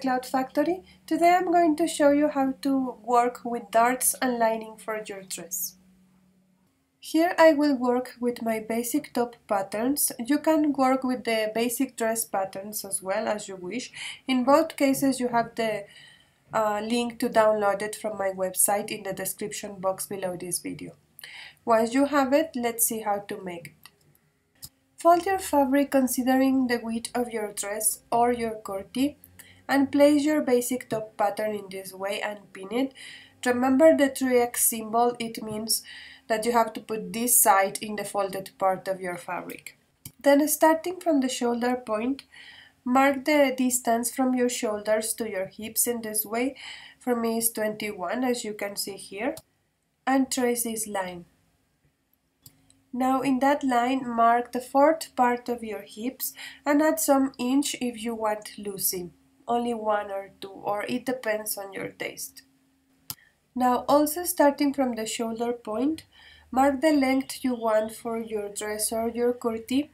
Cloud Factory. Today I'm going to show you how to work with darts and lining for your dress. Here I will work with my basic top patterns. You can work with the basic dress patterns as well as you wish. In both cases you have the link to download it from my website in the description box below this video. Once you have it, let's see how to make it. Fold your fabric considering the width of your dress or your kurti and place your basic top pattern in this way and pin it. Remember the 3x symbol, it means that you have to put this side in the folded part of your fabric. Then starting from the shoulder point, mark the distance from your shoulders to your hips in this way. For me it's 21 as you can see here, and trace this line. Now in that line mark the fourth part of your hips and add some inch if you want loosening, only 1 or 2, or it depends on your taste. Now also starting from the shoulder point, mark the length you want for your dress or your kurti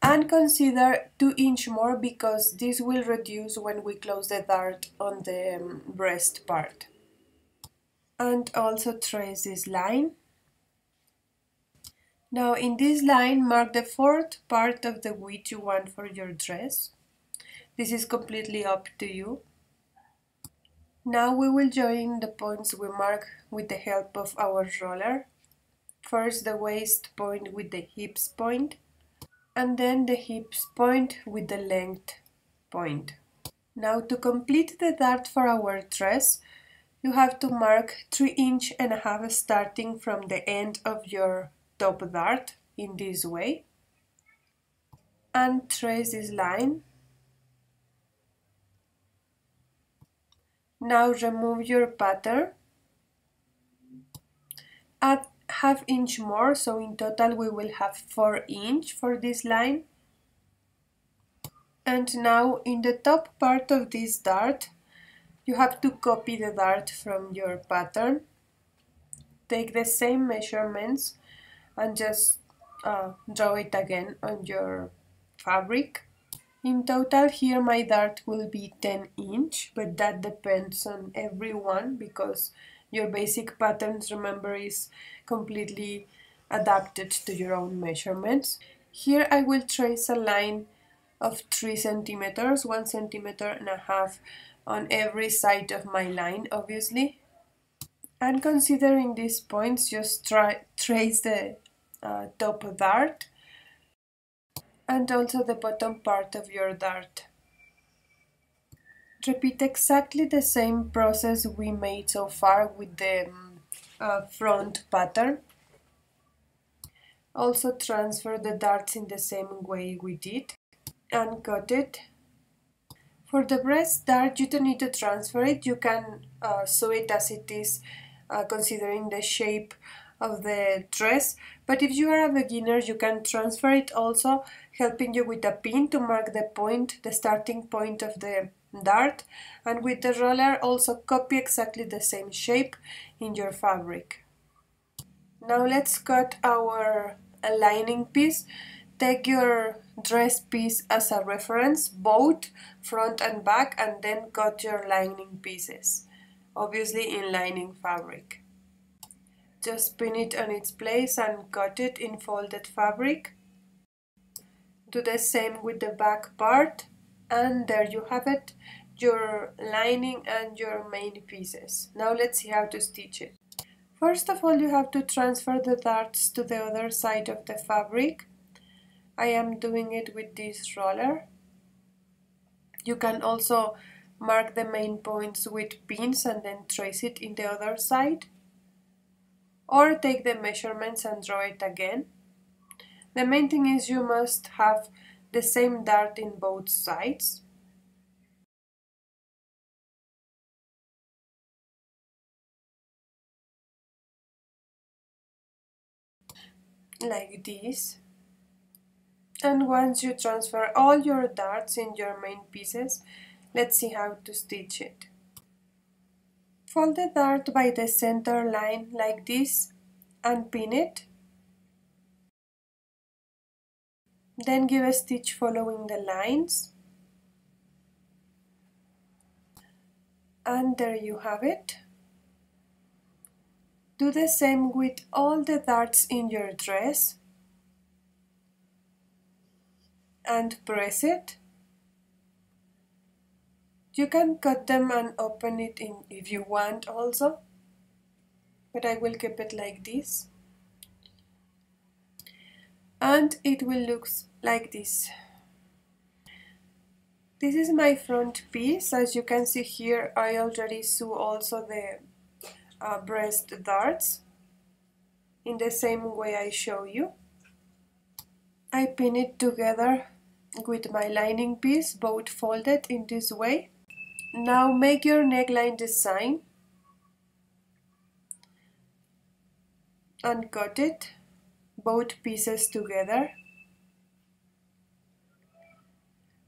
and consider 2 inches more because this will reduce when we close the dart on the breast part. And also trace this line. Now in this line mark the fourth part of the width you want for your dress. This is completely up to you. Now we will join the points we mark with the help of our roller. First the waist point with the hips point and then the hips point with the length point. Now to complete the dart for our dress you have to mark 3.5 inches starting from the end of your top dart in this way and trace this line. Now remove your pattern, add 1/2 inch more, so in total we will have 4 inches for this line. And now in the top part of this dart you have to copy the dart from your pattern, take the same measurements and just draw it again on your fabric. In total here my dart will be 10 inches, but that depends on everyone because your basic patterns, remember, is completely adapted to your own measurements. Here I will trace a line of 3 centimeters, 1.5 centimeters on every side of my line obviously. And considering these points, just trace the top dart and also the bottom part of your dart. Repeat exactly the same process we made so far with the front pattern. Also transfer the darts in the same way we did and cut it. For the breast dart you don't need to transfer it, you can sew it as it is, considering the shape of the dress, but if you are a beginner you can transfer it also, helping you with a pin to mark the point, the starting point of the dart, and with the roller also copy exactly the same shape in your fabric. Now let's cut our lining piece. Take your dress piece as a reference, both front and back, and then cut your lining pieces, obviously in lining fabric. Just pin it on its place and cut it in folded fabric. Do the same with the back part, and there you have it, your lining and your main pieces. Now let's see how to stitch it. First of all you have to transfer the darts to the other side of the fabric. I am doing it with this roller. You can also mark the main points with pins and then trace it in the other side. Or take the measurements and draw it again. The main thing is you must have the same dart in both sides. Like this. And once you transfer all your darts in your main pieces, let's see how to stitch it. Fold the dart by the center line like this and pin it. Then give a stitch following the lines. and there you have it. Do the same with all the darts in your dress and press it. You can cut them and open it in if you want also, but I will keep it like this. And it will look like this. This is my front piece. As you can see here, I already sew also the breast darts in the same way I show you. I pin it together with my lining piece, both folded in this way. Now make your neckline design and cut it, both pieces together.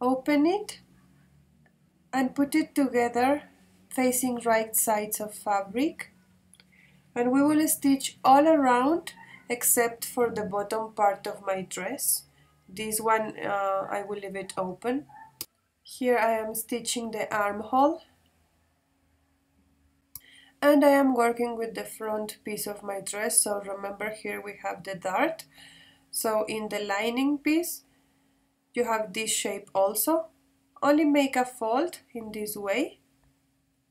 Open it and put it together facing right sides of fabric, and we will stitch all around except for the bottom part of my dress. This one I will leave it open. Here I am stitching the armhole, and I am working with the front piece of my dress. So remember, here we have the dart. So in the lining piece you have this shape also. Only make a fold in this way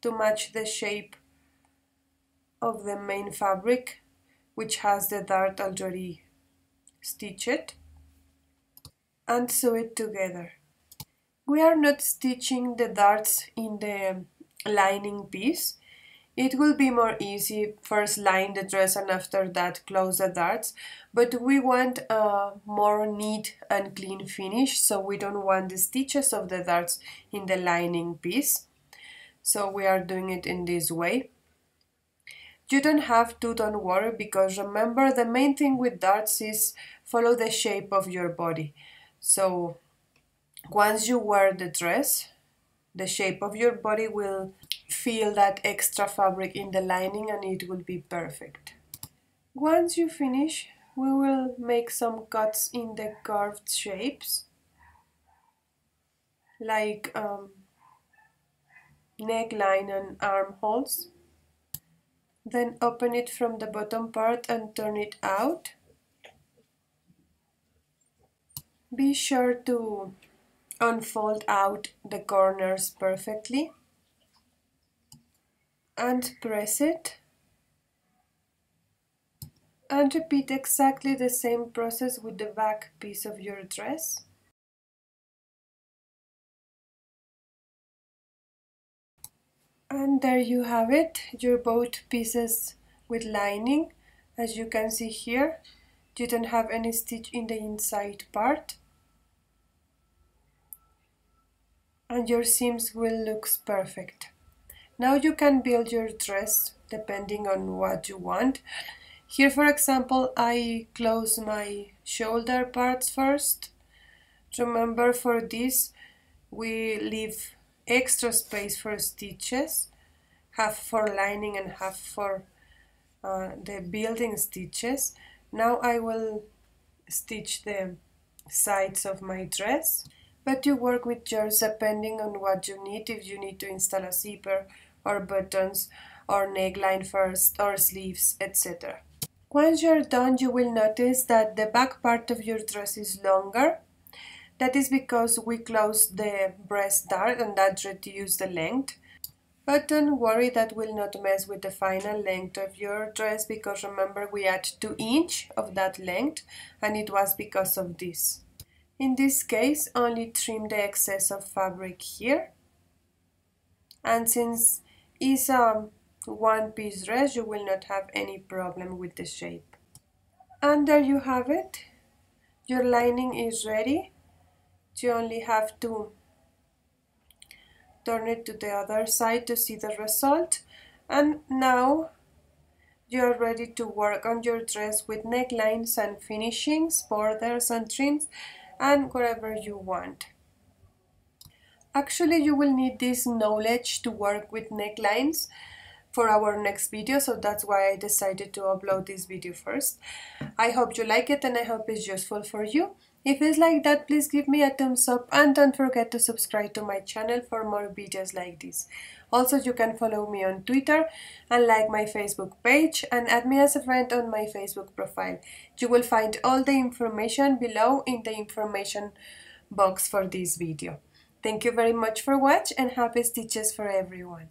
to match the shape of the main fabric, which has the dart already stitched, and sew it together. We are not stitching the darts in the lining piece. It will be more easy, first line the dress and after that close the darts, but we want a more neat and clean finish, so we don't want the stitches of the darts in the lining piece. So we are doing it in this way. You don't have to, don't worry, because remember the main thing with darts is follow the shape of your body. So once you wear the dress, the shape of your body will feel that extra fabric in the lining and it will be perfect. Once you finish, we will make some cuts in the curved shapes, like neckline and armholes. Then open it from the bottom part and turn it out. Be sure to unfold out the corners perfectly and press it, and repeat exactly the same process with the back piece of your dress. And there you have it, your both pieces with lining. As you can see here, you don't have any stitch in the inside part, and your seams will look perfect. Now you can build your dress depending on what you want. Here, for example, I close my shoulder parts first. Remember, for this we leave extra space for stitches, half for lining and half for the building stitches. Now I will stitch the sides of my dress, but you work with yours depending on what you need. If you need to install a zipper or buttons or neckline first or sleeves, etc. Once you're done, you will notice that the back part of your dress is longer. That is because we closed the breast dart and that reduced the length. But don't worry, that will not mess with the final length of your dress, because remember we had 2 inches of that length, and it was because of this. In this case, only trim the excess of fabric here. And since it's a one-piece dress, you will not have any problem with the shape. And there you have it. Your lining is ready. You only have to turn it to the other side to see the result. And now you are ready to work on your dress with necklines and finishings, borders and trims, and whatever you want. Actually, you will need this knowledge to work with necklines. for our next video, so that's why I decided to upload this video first. I hope you like it and I hope it's useful for you. If it's like that, please give me a thumbs up and don't forget to subscribe to my channel for more videos like this. Also, you can follow me on Twitter and like my Facebook page and add me as a friend on my Facebook profile. You will find all the information below in the information box for this video. Thank you very much for watching and happy stitches for everyone.